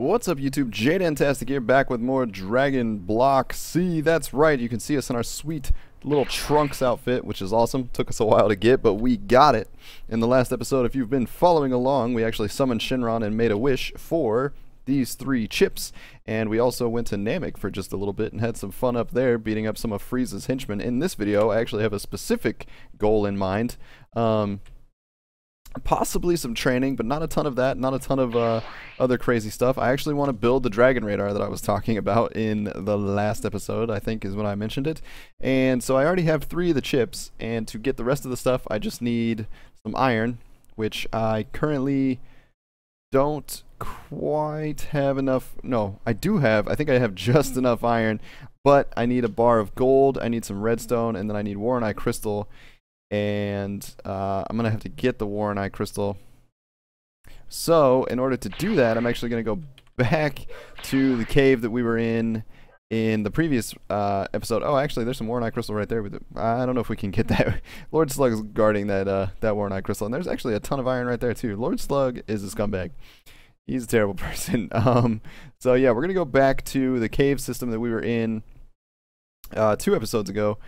What's up YouTube, Jaden Tastic here, back with more Dragon Block Z. That's right, you can see us in our sweet little Trunks outfit, which is awesome. Took us a while to get, but we got it. In the last episode, if you've been following along, we actually summoned Shenron and made a wish for these 3 chips, and we also went to Namek for just a little bit and had some fun up there, beating up some of Frieza's henchmen. In this video, I actually have a specific goal in mind. Possibly some training, but not a ton of that, not a ton of other crazy stuff. I actually want to build the Dragon Radar that I was talking about in the last episode, I think is when I mentioned it. And so I already have 3 of the chips, and to get the rest of the stuff, I just need some iron, which I currently don't quite have enough. No, I do have, I think I have just enough iron, but I need a bar of gold, I need some redstone, and then I need Warren Eye crystal. And I'm gonna have to get the Warren Eye crystal. So in order to do that, I'm actually gonna go back to the cave that we were in the previous episode. Oh, actually, there's some Warren Eye crystal right there. I don't know if we can get that. Lord Slug is guarding that Warren Eye crystal, and there's actually a ton of iron right there too. Lord Slug is a scumbag. He's a terrible person. So yeah, we're gonna go back to the cave system that we were in 2 episodes ago,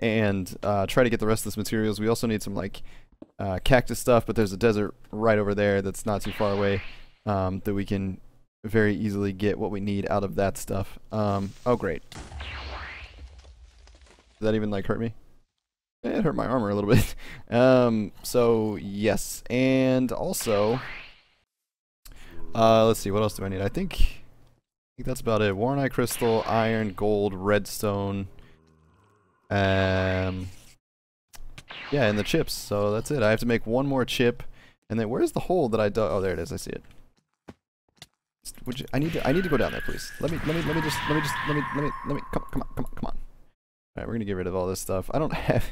and try to get the rest of this materials. We also need some like cactus stuff, but there's a desert right over there that's not too far away that we can very easily get what we need out of that stuff. Oh great. Did that even like hurt me? It hurt my armor a little bit. So yes, and also let's see, what else do I need? I think that's about it. Warren Eye crystal, iron, gold, redstone, yeah, and the chips. So that's it. I have to make one more chip, and then where's the hole that I dug? Oh, there it is. I see it. Would you, I need to go down there, please. Let me come on. All right, we're gonna get rid of all this stuff. I don't have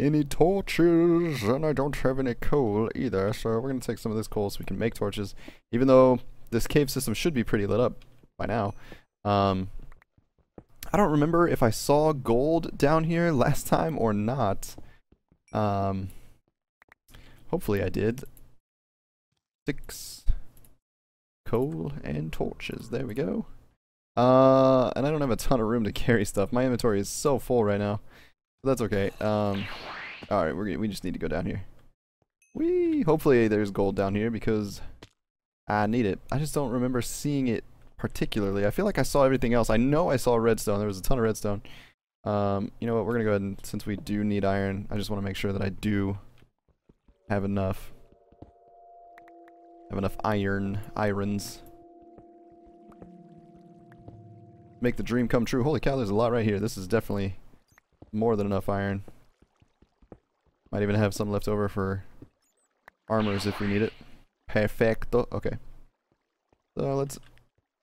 any torches, and I don't have any coal either. So we're gonna take some of this coal so we can make torches. Even though this cave system should be pretty lit up by now. I don't remember if I saw gold down here last time or not. Hopefully I did. 6 coal and torches. There we go. And I don't have a ton of room to carry stuff. My inventory is so full right now. But that's okay. All right, we just need to go down here. Whee! Hopefully there's gold down here because I need it. I just don't remember seeing it particularly. I feel like I saw everything else. I know I saw redstone. There was a ton of redstone. You know what? We're gonna go ahead and, since we do need iron, I just want to make sure that I do have enough. Irons. Make the dream come true. Holy cow! There's a lot right here. This is definitely more than enough iron. Might even have some left over for armors if we need it. Perfecto. Okay. So let's.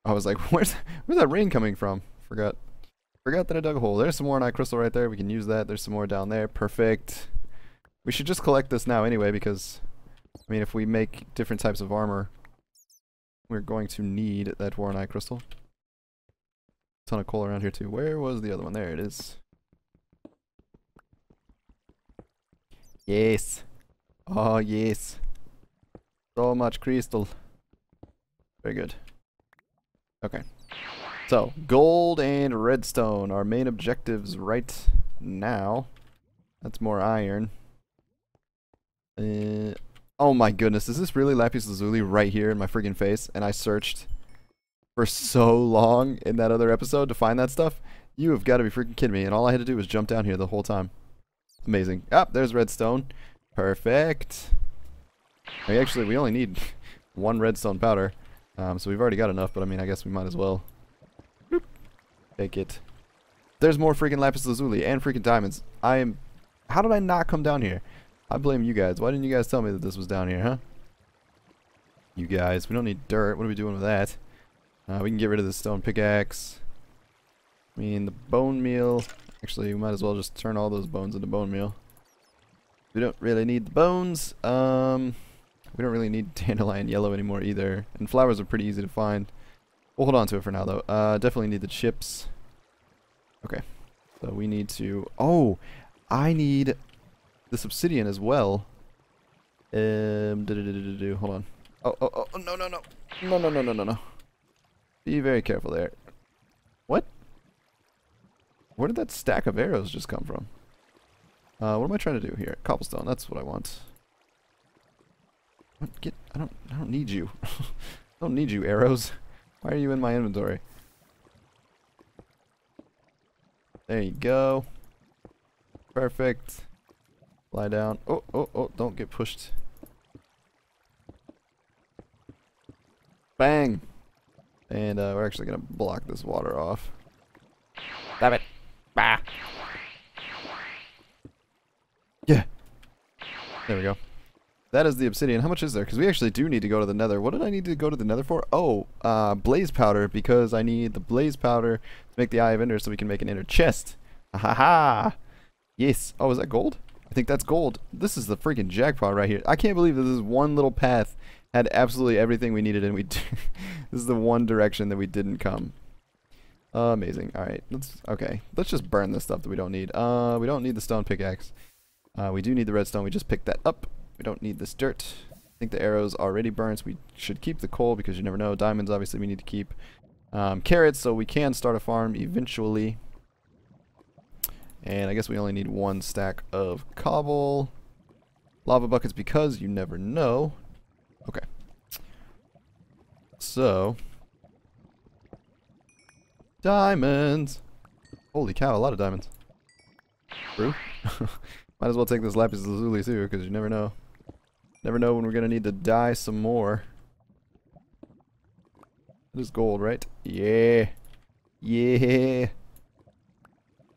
I was like, where's that rain coming from? Forgot that I dug a hole. There's some more Warren Eye crystal right there. We can use that. There's some more down there. Perfect. We should just collect this now anyway, because I mean, if we make different types of armor, we're going to need that Warren Eye crystal. Ton of coal around here too. Where was the other one? There it is. Yes. Oh yes. So much crystal. Very good. Okay, so gold and redstone, our main objectives right now. That's more iron. Oh my goodness, is this really Lapis Lazuli right here in my friggin' face? And I searched for so long in that other episode to find that stuff? You have got to be freaking kidding me, and all I had to do was jump down here the whole time. Amazing. Ah, there's redstone. Perfect. Actually, we only need 1 redstone powder. So we've already got enough, but I mean, I guess we might as well. Boop. Take it. There's more freaking Lapis Lazuli and freaking diamonds. How did I not come down here? I blame you guys. Why didn't you guys tell me that this was down here, huh? You guys. We don't need dirt. What are we doing with that? We can get rid of the stone pickaxe. I mean, the bone meal. Actually, we might as well just turn all those bones into bone meal. We don't really need the bones. We don't really need dandelion yellow anymore either, and flowers are pretty easy to find. We'll hold on to it for now though. Definitely need the chips. Okay, so we need to, oh, I need this obsidian as well. Hold on. Oh no. Be very careful there. What? Where did that stack of arrows just come from? What am I trying to do here? Cobblestone, that's what I want. What? Get, I don't need you. Don't need you, arrows. Why are you in my inventory? There you go. Perfect. Lie down. Oh, oh, oh, don't get pushed. Bang! And we're actually gonna block this water off. Damn it! Bah! Yeah! There we go. That is the obsidian. How much is there? Because we actually do need to go to the Nether. What did I need to go to the Nether for? Oh, blaze powder, because I need the blaze powder to make the Eye of Ender so we can make an inner chest. Ha ha! Yes! Oh, is that gold? I think that's gold. This is the freaking jackpot right here. I can't believe that this one little path had absolutely everything we needed, and we this is the one direction that we didn't come. Amazing. Alright, let's just burn this stuff that we don't need. We don't need the stone pickaxe. We do need the redstone, we just picked that up. We don't need this dirt. I think the arrows already burnt, so we should keep the coal because you never know. Diamonds, obviously, we need to keep. Carrots, so we can start a farm eventually. And I guess we only need one stack of cobble. Lava buckets, because you never know. Okay. So. Diamonds! Holy cow, a lot of diamonds. True. Might as well take this Lapis Lazuli too, because you never know. Never know when we're going to need to dye some more. It is gold, right? Yeah. Yeah.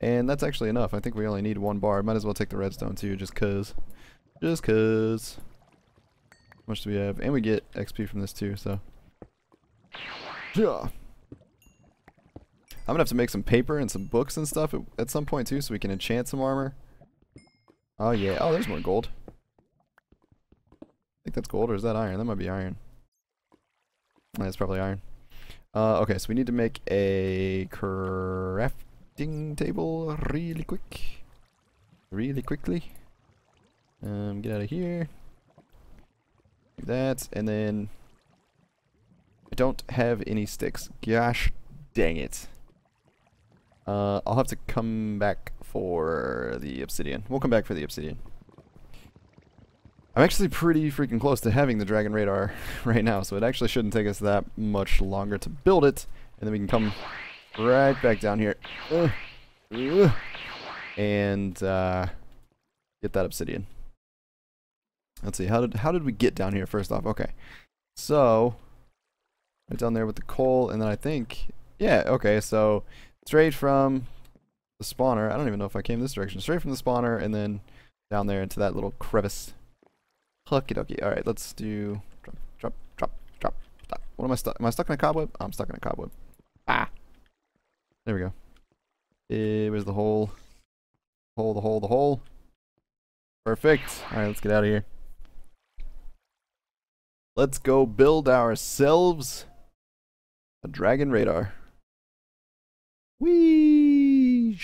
And that's actually enough. I think we only need one bar. Might as well take the redstone too, just cause. Just cause. How much do we have? And we get XP from this too, so. Yeah. I'm gonna have to make some paper and some books and stuff at some point too, so we can enchant some armor. Oh yeah. Oh, there's more gold. I think that's gold, or is that iron? That might be iron. That's probably iron. Okay, so we need to make a crafting table really quick. Really quickly. Get out of here. Do that, and then... I don't have any sticks. Gosh dang it. I'll have to come back for the obsidian. We'll come back for the obsidian. I'm actually pretty freaking close to having the Dragon Radar right now, so it actually shouldn't take us that much longer to build it. And then we can come right back down here. And get that obsidian. Let's see, how did we get down here first off? Okay. So right down there with the coal, and then I think, yeah, okay, so straight from the spawner. I don't even know if I came this direction. Straight from the spawner and then down there into that little crevice. Hucky dokie. Alright, let's do drop. What am I stuck? Am I stuck in a cobweb? I'm stuck in a cobweb. Ah! There we go. Where's the hole? The hole. Perfect. Alright, let's get out of here. Let's go build ourselves a Dragon Radar. Whee!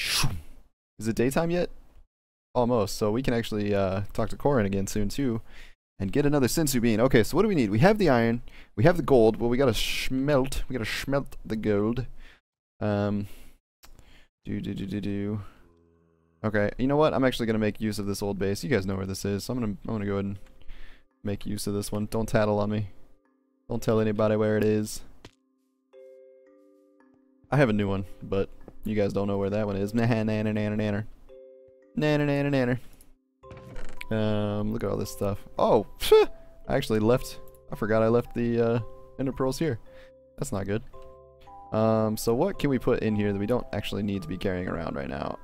Is it daytime yet? Almost, so we can actually talk to Korin again soon too and get another Sensu bean. Okay, so what do we need? We have the iron, we have the gold, well, we gotta smelt the gold. Okay, you know what? I'm actually gonna make use of this old base. You guys know where this is, so I'm gonna go ahead and make use of this one. Don't tattle on me. Don't tell anybody where it is. I have a new one, but you guys don't know where that one is. Nanner. Look at all this stuff. Oh, I actually left. I forgot I left the ender pearls here. That's not good. So what can we put in here that we don't actually need to be carrying around right now?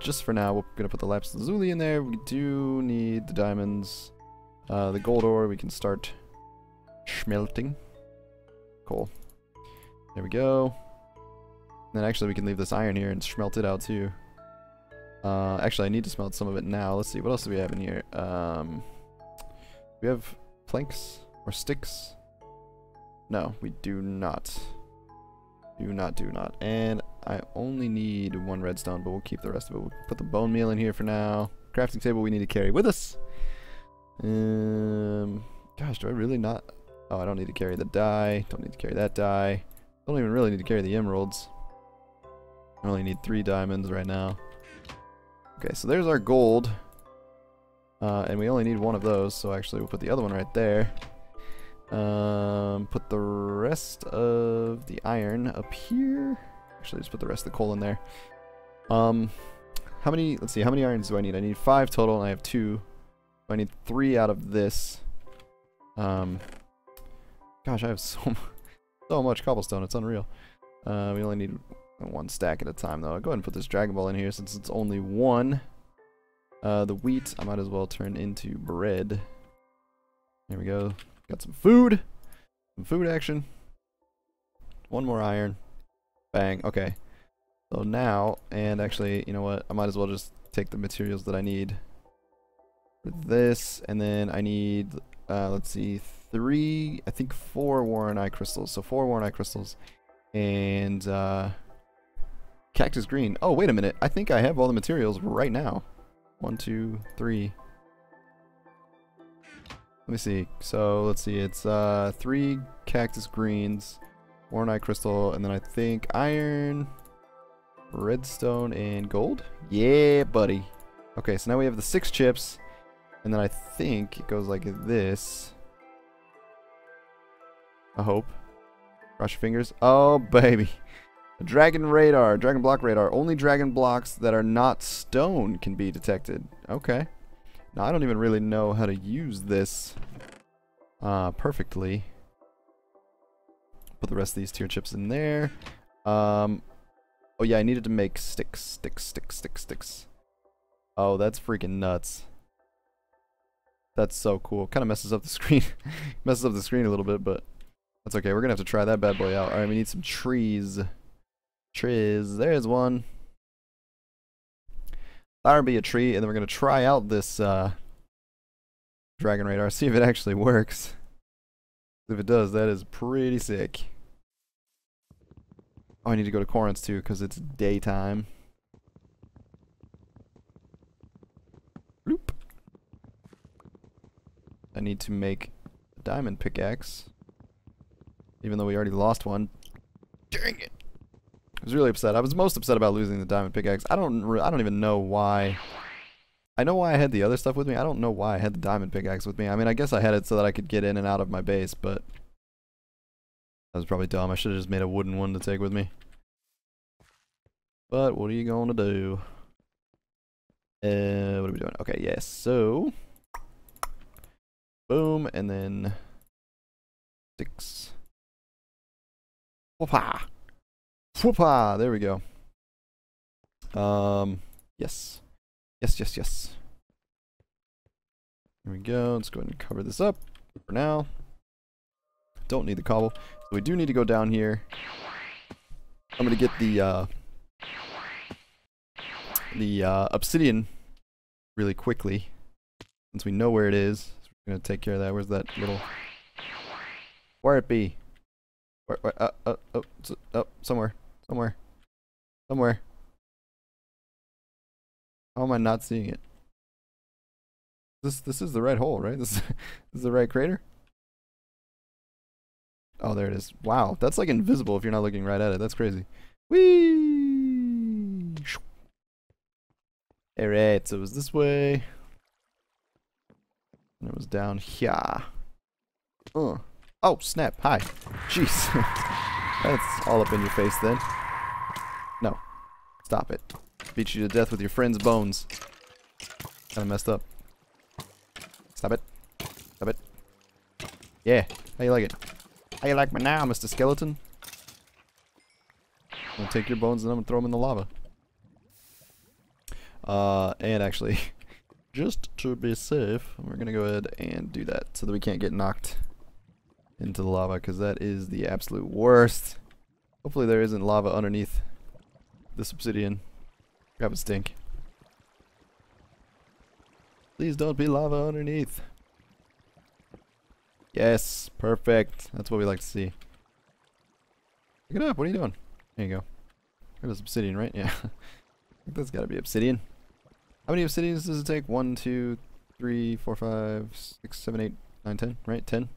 Just for now, we're gonna put the Lapis Lazuli in there. We do need the diamonds, the gold ore. We can start smelting. Cool. There we go. And then actually we can leave this iron here and smelt it out too. Actually I need to smelt some of it now. Let's see, what else do we have in here? We have planks or sticks? No, we do not. Do not. And I only need one redstone, but we'll keep the rest of it. We'll put the bone meal in here for now. Crafting table we need to carry with us. Gosh, do I really not? Oh, I don't need to carry the dye. Don't need to carry that dye. Don't even really need to carry the emeralds. I only need 3 diamonds right now. Okay, so there's our gold. And we only need one of those, so actually we'll put the other one right there. Put the rest of the iron up here. Actually, just put the rest of the coal in there. How many, let's see, how many irons do I need? I need 5 total, and I have 2. So I need 3 out of this. Gosh, I have so much cobblestone, it's unreal. We only need 1 stack at a time, though. I'll go ahead and put this Dragon Ball in here, since it's only 1. The wheat, I might as well turn into bread. There we go. Got some food. Some food action. 1 more iron. Bang. Okay. So now, and actually, you know what? I might as well just take the materials that I need for this. And then I need, let's see, 4 Warren Eye crystals. So 4 Warren Eye crystals. And cactus green. Oh, wait a minute. I think I have all the materials right now. 1, 2, 3. Let me see. So let's see. It's 3 cactus greens, Warnite crystal, and then I think iron, redstone, and gold. Yeah, buddy. Okay, so now we have the 6 chips, and then I think it goes like this. I hope. Cross your fingers. Oh, baby. Dragon Radar, Dragon Block Radar. Only dragon blocks that are not stone can be detected. Okay. Now, I don't even really know how to use this perfectly. Put the rest of these tier chips in there. Oh, yeah, I needed to make sticks. Oh, that's freaking nuts. That's so cool. Kind of messes up the screen. Messes up the screen a little bit, but that's okay. We're going to have to try that bad boy out. All right, we need some trees. Trees, there's one. That'll be a tree, and then we're gonna try out this Dragon Radar, see if it actually works. If it does, that is pretty sick. Oh, I need to go to Korin's too, because it's daytime. Bloop. I need to make a diamond pickaxe, even though we already lost one. Dang it! I was really upset. I was most upset about losing the diamond pickaxe. I don't even know why. I know why I had the other stuff with me. I don't know why I had the diamond pickaxe with me. I mean, I guess I had it so that I could get in and out of my base, but that was probably dumb. I should have just made a wooden one to take with me. But what are you going to do? What are we doing? Okay, yes. So, boom, and then 6. Whoop-ha! Whoopah! There we go. Yes. Yes. Here we go. Let's go ahead and cover this up for now. Don't need the cobble. So we do need to go down here. I'm gonna get the obsidian really quickly. Since we know where it is. So we're gonna take care of that. Where's that little... Where it be? Somewhere. How am I not seeing it? This is the right hole, right? This is the right crater? Oh, there it is. Wow, that's like invisible if you're not looking right at it. That's crazy. Whee! Alright, so it was this way. And it was down here. Oh, snap. Hi. Jeez. That's all up in your face then. No. Stop it. Beat you to death with your friend's bones. Kinda messed up. Stop it. Stop it. Yeah. How you like it? How you like me now, Mr. Skeleton? I'm gonna take your bones and I'm gonna throw them in the lava. And actually, just to be safe, we're gonna go ahead and do that so that we can't get knocked into the lava, because that is the absolute worst. Hopefully there isn't lava underneath this obsidian. That would stink. Please don't be lava underneath. Yes, perfect. That's what we like to see. Pick it up. What are you doing? There you go. That's obsidian, right? Yeah. I think that's got to be obsidian. How many obsidians does it take? 1, 2, 3, 4, 5, 6, 7, 8, 9, 10, right? 10.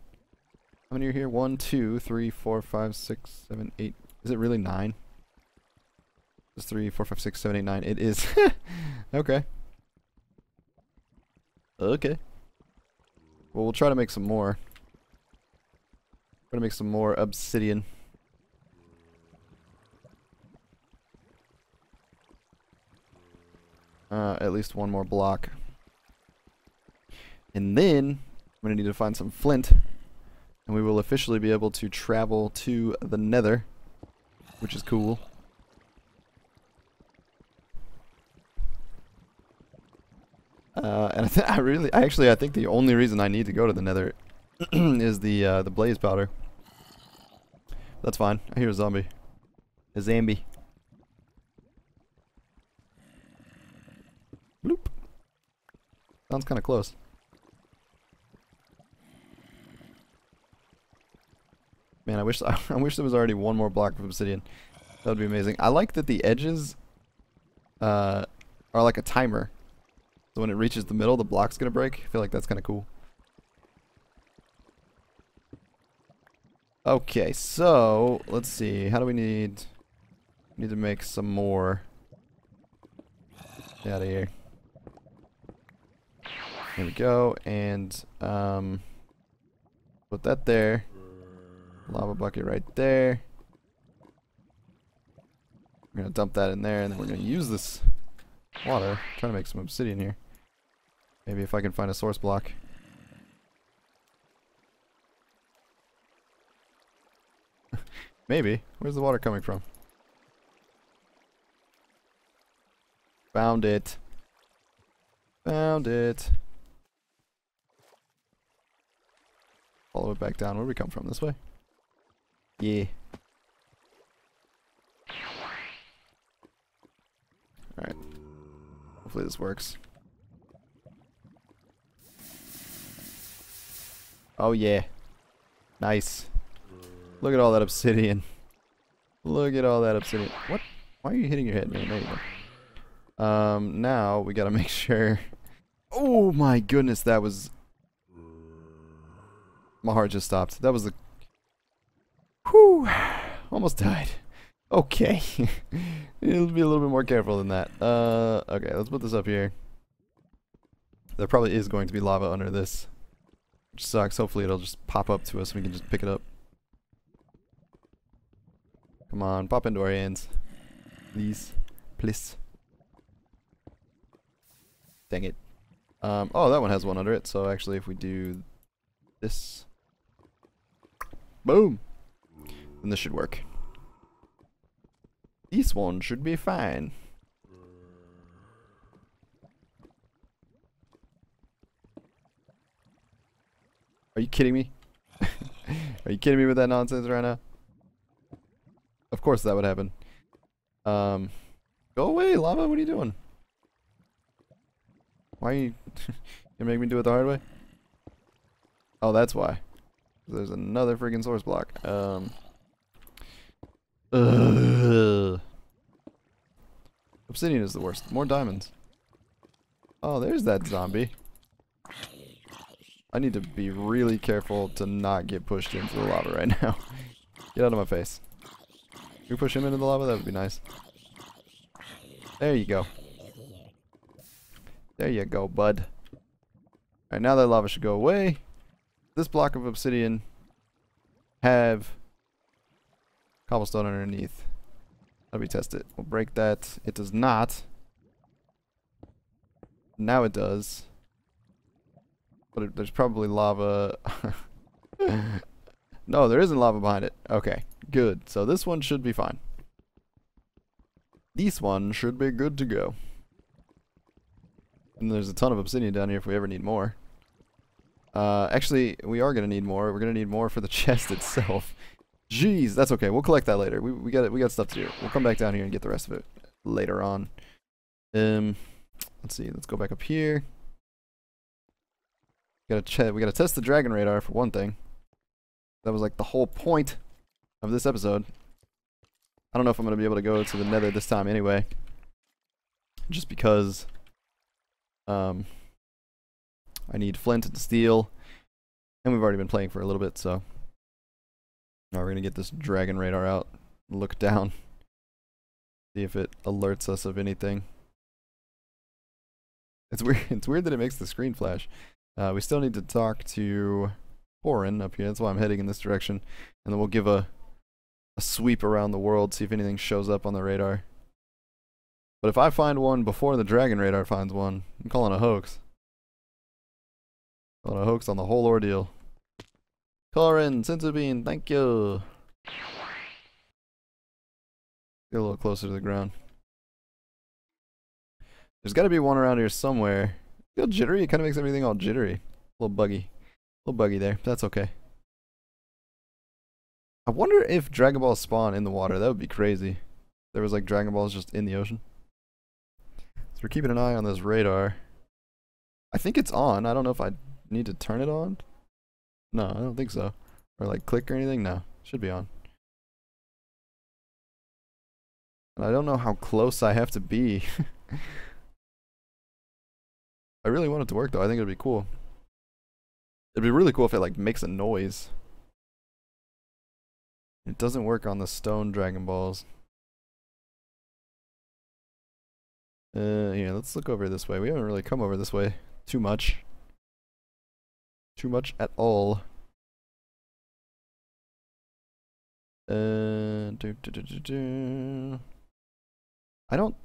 How many are here? 1, 2, 3, 4, 5, 6, 7, 8. Is it really 9? It's 3, 4, 5, 6, 7, 8, 9. It is. Okay. Okay. Well, we'll try to make some more. We're gonna make some more obsidian. At least one more block. And then I'm gonna need to find some flint, and we will officially be able to travel to the Nether, which is cool. And I think the only reason I need to go to the Nether is the blaze powder. That's fine. I hear a zombie. A zombie. Bloop. Sounds kind of close. Man, I wish there was already one more block of obsidian. That would be amazing. I like that the edges are like a timer. So when it reaches the middle, the block's gonna break. I feel like that's kind of cool. Okay, so let's see. How do we need? We need to make some more. Get out of here. There we go, and put that there. Lava bucket right there. We're gonna dump that in there, and then we're gonna use this water. I'm trying to make some obsidian here. Maybe if I can find a source block. Maybe. Where's the water coming from? Found it. Found it. Follow it back down. Where did we come from? This way? Yeah. Alright. Hopefully this works. Oh yeah. Nice. Look at all that obsidian. Look at all that obsidian. What? Why are you hitting your head, man? There you go. Now we gotta make sure. Oh my goodness, that was. My heart just stopped. That was the. Whew! Almost died. Okay. It'll be a little bit more careful than that. Okay, let's put this up here. There probably is going to be lava under this, which sucks. Hopefully it'll just pop up to us and we can just pick it up. Come on, pop into our hands. Please. Please. Dang it. Oh, that one has one under it, so actually if we do this... Boom! Then this should work. This one should be fine. Are you kidding me? Are you kidding me with that nonsense right now? Of course that would happen. Go away, lava, what are you doing? Why are you gonna make me do it the hard way? Oh, that's why. There's another freaking source block. Obsidian is the worst. More diamonds. Oh, there's that zombie. I need to be really careful to not get pushed into the lava right now. Get out of my face. If we push him into the lava, that would be nice. There you go. There you go, bud. Alright, now that lava should go away. This block of obsidian have cobblestone underneath. Let me test it. We'll break that. It does not. Now it does. But there's probably lava. No, there isn't lava behind it. Okay. Good. So this one should be fine. This one should be good to go. And there's a ton of obsidian down here if we ever need more. Actually, we are going to need more. We're going to need more for the chest itself. Jeez, that's okay. We'll collect that later. We got stuff to do. We'll come back down here and get the rest of it later on. Let's see. Let's go back up here. We got to test the Dragon Radar for one thing. That was like the whole point of this episode. I don't know if I'm going to be able to go to the Nether this time anyway. Just because I need flint and steel. And we've already been playing for a little bit, so Now we're gonna get this Dragon Radar out, look down, see if it alerts us of anything. It's weird that it makes the screen flash. We still need to talk to Korin up here. That's why I'm heading in this direction, and then we'll give a sweep around the world, see if anything shows up on the radar. But if I find one before the Dragon Radar finds one, I'm calling a hoax. Calling a hoax on the whole ordeal. Korin, Sensu Bean, thank you. Get a little closer to the ground. There's got to be one around here somewhere. I feel jittery. It kind of makes everything all jittery. A little buggy there. That's okay. I wonder if Dragon Balls spawn in the water. That would be crazy. There was like Dragon Balls just in the ocean. So we're keeping an eye on this radar. I think it's on. I don't know if I need to turn it on. No, I don't think so. Or like click or anything. No, it should be on. And I don't know how close I have to be. I really want it to work though. I think it'd be cool. It'd be really cool if it like makes a noise. It doesn't work on the stone Dragon Balls. Yeah, let's look over this way. We haven't really come over this way too much. Too much at all. I don't...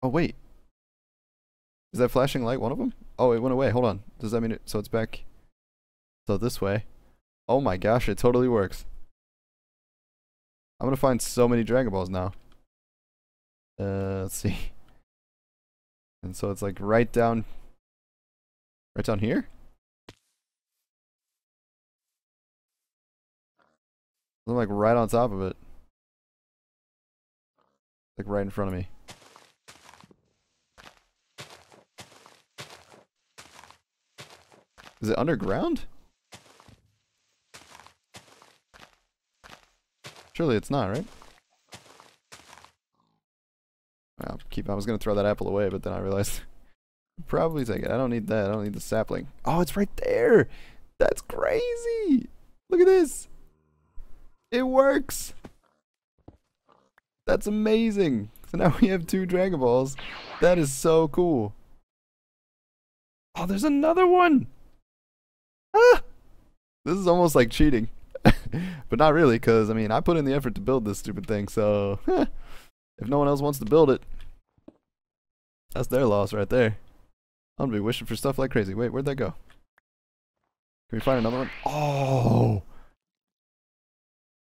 Oh, wait. Is that flashing light one of them? Oh, it went away. Hold on. Does that mean it... So it's back... So this way. Oh my gosh, it totally works. I'm gonna find so many Dragon Balls now. Let's see. And so it's like right down here? I'm like right on top of it. Like right in front of me. Is it underground? Surely it's not, right? I was gonna throw that apple away, but then I realized I'd probably take it. I don't need that. I don't need the sapling. Oh, it's right there. That's crazy. Look at this. It works. That's amazing. So now we have 2 Dragon Balls. That is so cool. Oh, there's another one. Ah, this is almost like cheating, but not really, because I mean I put in the effort to build this stupid thing. So if no one else wants to build it, that's their loss right there. I'm gonna be wishing for stuff like crazy. Wait, where'd that go? Can we find another one? Oh!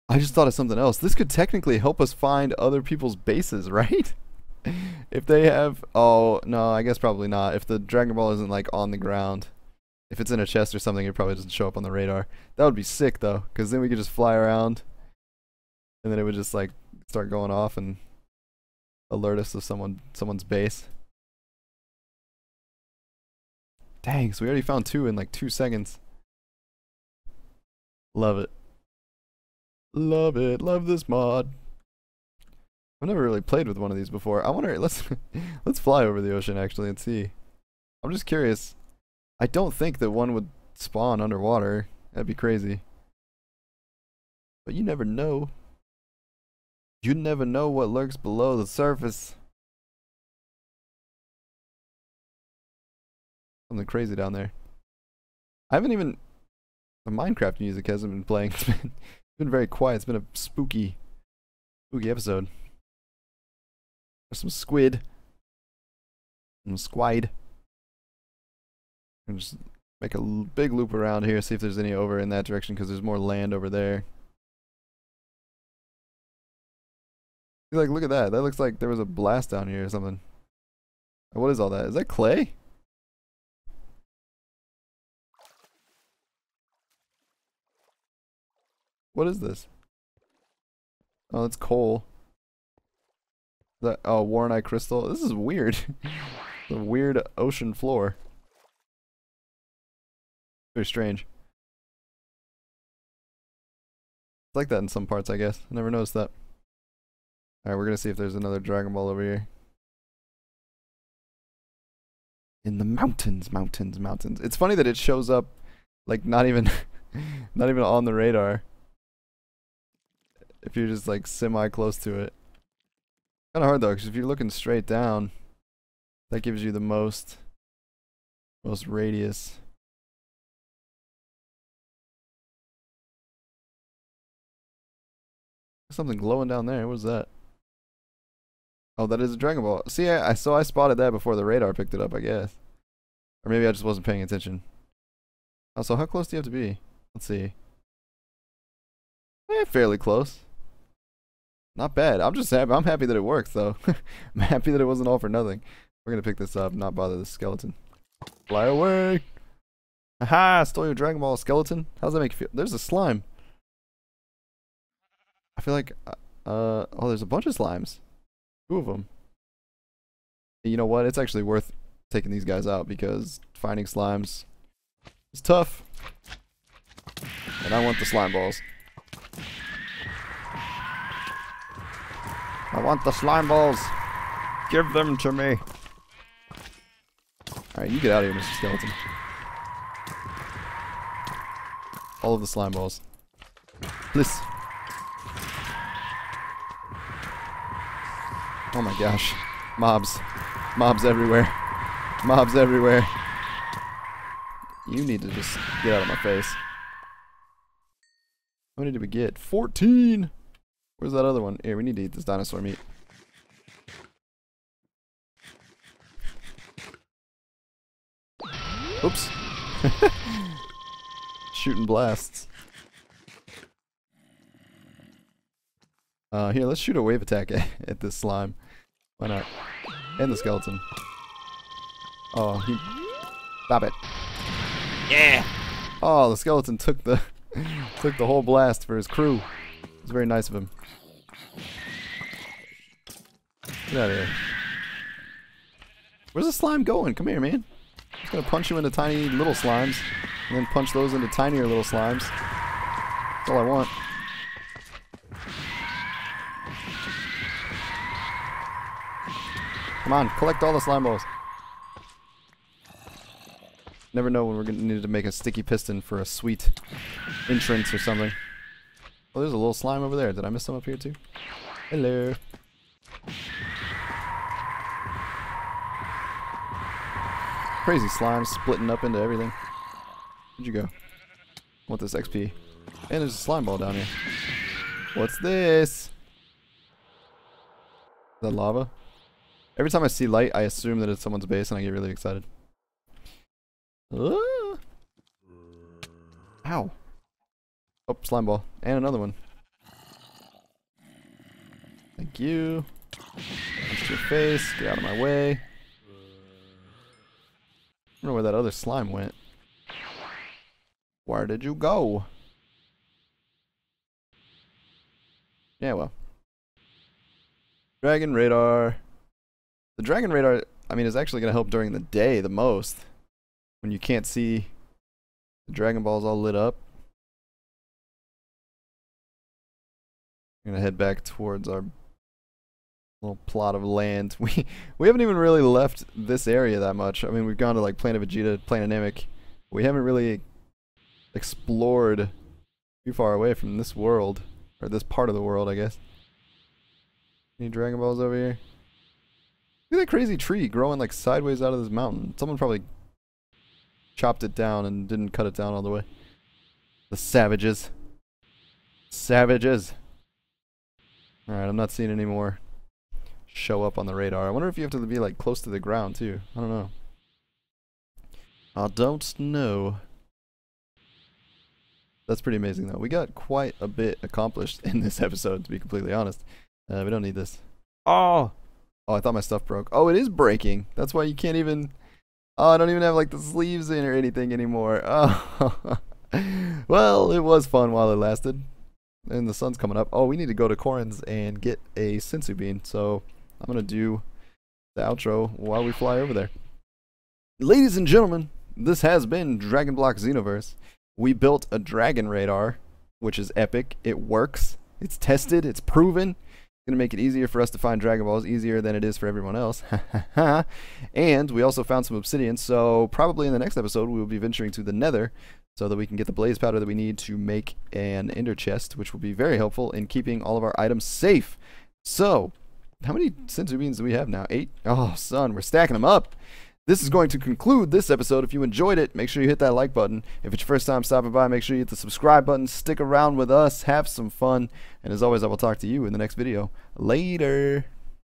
I just thought of something else. This could technically help us find other people's bases, right? If they have... Oh, no, I guess probably not. If the Dragon Ball isn't, like, on the ground. If it's in a chest or something, it probably doesn't show up on the radar. That would be sick, though, because then we could just fly around. And then it would just, like, start going off and alert us of someone's base. Dang, so we already found 2 in like 2 seconds. Love it. Love it. Love this mod. I've never really played with one of these before. I wonder, let's fly over the ocean actually and see. I'm just curious. I don't think that one would spawn underwater. That'd be crazy. But you never know. You never know what lurks below the surface. Something crazy down there. I haven't even... The Minecraft music hasn't been playing. It's been very quiet. It's been a spooky episode. There's some squid. Some squid. And just make a big loop around here. See if there's any over in that direction, because there's more land over there. Like, look at that. That looks like there was a blast down here or something. What is all that? Is that clay? What is this? Oh, that's coal. Is that, oh, Warren Eye crystal. This is weird. The weird ocean floor. Very strange. It's like that in some parts, I guess. I never noticed that. Alright, we're gonna see if there's another Dragon Ball over here. In the mountains. It's funny that it shows up, like, not even on the radar. if you're just like semi close to it. Kind of hard though, because if you're looking straight down, that gives you the most radius. Something glowing down there. What is that? Oh, that is a Dragon Ball. See, I spotted that before the radar picked it up, I guess. Or maybe I just wasn't paying attention. Oh, so how close do you have to be? Let's see. Eh, fairly close. Not bad. I'm just happy. I'm happy that it works, though. I'm happy that it wasn't all for nothing. We're gonna pick this up, not bother the skeleton. Fly away! Aha! Stole your Dragon Ball, skeleton. How's that make you feel? There's a slime. I feel like, oh, there's a bunch of slimes. 2 of them. And you know what? It's actually worth taking these guys out because finding slimes is tough. And I want the slime balls. I want the slime balls. Give them to me. Alright, you get out of here, Mr. Skeleton. All of the slime balls. Please. Oh my gosh. Mobs. Mobs everywhere. Mobs everywhere. You need to just get out of my face. How many did we get? 14! Where's that other one? Here, we need to eat this dinosaur meat. Oops. Shooting blasts. Here, let's shoot a wave attack at this slime. Why not? And the skeleton. Oh, he... Stop it. Yeah! Oh, the skeleton took the... took the whole blast for his crew. It was very nice of him. Get out of here. Where's the slime going? Come here, man. I'm just gonna punch you into tiny little slimes. And then punch those into tinier little slimes. That's all I want. Come on, collect all the slime balls. Never know when we're gonna need to make a sticky piston for a sweet entrance or something. Oh, there's a little slime over there. Did I miss some up here too? Hello. Crazy slime splitting up into everything. Where'd you go? I want this XP. And there's a slime ball down here. What's this? Is that lava? Every time I see light, I assume that it's someone's base, and I get really excited. Ow. Oh, slime ball. And another one. Thank you. Punch your face. Get out of my way. I don't know where that other slime went. Where did you go? Yeah, well. Dragon Radar. The Dragon Radar, I mean, is actually going to help during the day the most. When you can't see the Dragon Balls all lit up. I'm going to head back towards our little plot of land. We haven't even really left this area that much. I mean, we've gone to, like, Planet Vegeta, Planet Namek. We haven't really explored too far away from this world. Or this part of the world, I guess. Any Dragon Balls over here? Look at that crazy tree growing like sideways out of this mountain. Someone probably chopped it down and didn't cut it down all the way. The savages. Savages. Alright, I'm not seeing any more show up on the radar. I wonder if you have to be like close to the ground too. I don't know. I don't know. That's pretty amazing though. We got quite a bit accomplished in this episode, to be completely honest. We don't need this. Oh! Oh, I thought my stuff broke. Oh, it is breaking. That's why you can't even... Oh, I don't even have, like, the sleeves in or anything anymore. Oh. Well, it was fun while it lasted. And the sun's coming up. Oh, we need to go to Korin's and get a Sensu bean. So, I'm going to do the outro while we fly over there. Ladies and gentlemen, this has been Dragon Block Xenoverse. We built a Dragon Radar, which is epic. It works. It's tested. It's proven. Gonna make it easier for us to find Dragon Balls, easier than it is for everyone else. And we also found some obsidian, so probably in the next episode we will be venturing to the Nether so that we can get the blaze powder that we need to make an ender chest, which will be very helpful in keeping all of our items safe. So, how many sensu beans do we have now? 8? Oh, son, we're stacking them up. This is going to conclude this episode. If you enjoyed it, make sure you hit that like button. If it's your first time stopping by, make sure you hit the subscribe button. Stick around with us. Have some fun. And as always, I will talk to you in the next video. Later.